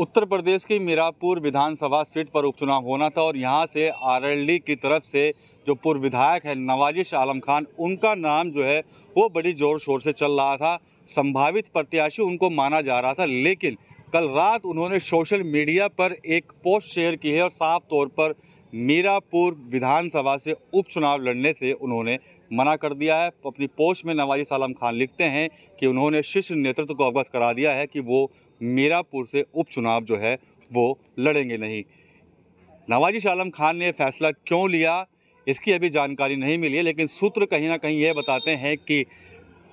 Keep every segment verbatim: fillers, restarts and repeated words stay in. उत्तर प्रदेश की मीरापुर विधानसभा सीट पर उपचुनाव होना था और यहां से आरएलडी की तरफ से जो पूर्व विधायक है नवाजिश आलम खान, उनका नाम जो है वो बड़ी ज़ोर शोर से चल रहा था। संभावित प्रत्याशी उनको माना जा रहा था, लेकिन कल रात उन्होंने सोशल मीडिया पर एक पोस्ट शेयर की है और साफ तौर पर मीरापुर विधानसभा से उपचुनाव लड़ने से उन्होंने मना कर दिया है। अपनी पोस्ट में नवाजिश आलम खान लिखते हैं कि उन्होंने शीर्ष नेतृत्व को अवगत करा दिया है कि वो मीरापुर से उपचुनाव जो है वो लड़ेंगे नहीं। नवाजिश आलम खान ने फैसला क्यों लिया इसकी अभी जानकारी नहीं मिली है, लेकिन सूत्र कहीं ना कहीं ये बताते हैं कि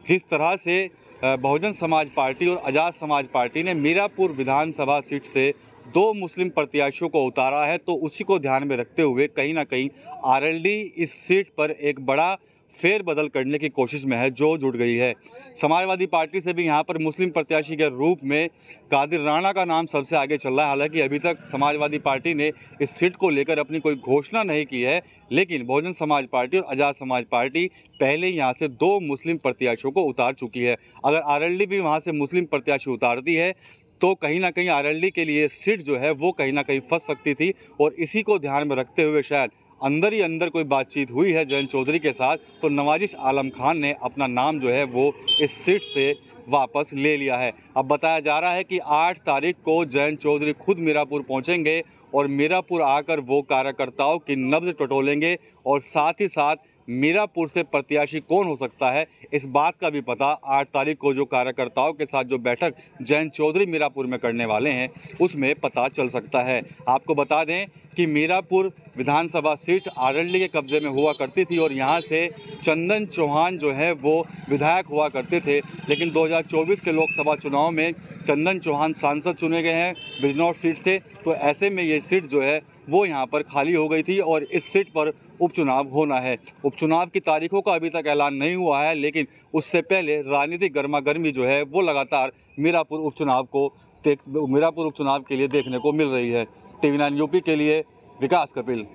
जिस तरह से बहुजन समाज पार्टी और आजाद समाज पार्टी ने मीरापुर विधानसभा सीट से दो मुस्लिम प्रत्याशियों को उतारा है, तो उसी को ध्यान में रखते हुए कहीं ना कहीं आरएलडी इस सीट पर एक बड़ा फेरबदल करने की कोशिश में है जो जुट गई है। समाजवादी पार्टी से भी यहाँ पर मुस्लिम प्रत्याशी के रूप में कादिर राणा का नाम सबसे आगे चल रहा है। हालांकि अभी तक समाजवादी पार्टी ने इस सीट को लेकर अपनी कोई घोषणा नहीं की है, लेकिन बहुजन समाज पार्टी और आज़ाद समाज पार्टी पहले यहाँ से दो मुस्लिम प्रत्याशियों को उतार चुकी है। अगर आरएलडी भी वहाँ से मुस्लिम प्रत्याशी उतारती है तो कहीं ना कहीं आरएलडी के लिए सीट जो है वो कहीं ना कहीं फंस सकती थी, और इसी को ध्यान में रखते हुए शायद अंदर ही अंदर कोई बातचीत हुई है जयंत चौधरी के साथ, तो नवाजिश आलम खान ने अपना नाम जो है वो इस सीट से वापस ले लिया है। अब बताया जा रहा है कि आठ तारीख को जयंत चौधरी खुद मीरापुर पहुंचेंगे और मीरापुर आकर वो कार्यकर्ताओं की नब्ज टटोलेंगे, और साथ ही साथ मीरापुर से प्रत्याशी कौन हो सकता है इस बात का भी पता आठ तारीख को जो कार्यकर्ताओं के साथ जो बैठक जयंत चौधरी मीरापुर में करने वाले हैं उसमें पता चल सकता है। आपको बता दें कि मीरापुर विधानसभा सीट आरएलडी के कब्जे में हुआ करती थी और यहाँ से चंदन चौहान जो है वो विधायक हुआ करते थे, लेकिन दो हज़ार चौबीस के लोकसभा चुनाव में चंदन चौहान सांसद चुने गए हैं बिजनौर सीट से, तो ऐसे में ये सीट जो है वो यहाँ पर खाली हो गई थी और इस सीट पर उपचुनाव होना है। उपचुनाव की तारीखों का अभी तक ऐलान नहीं हुआ है, लेकिन उससे पहले राजनीतिक गर्मा गर्मी जो है वो लगातार मीरापुर उपचुनाव को मीरापुर उपचुनाव के लिए देखने को मिल रही है। टीवी नाइन यूपी के लिए विकास कपिल।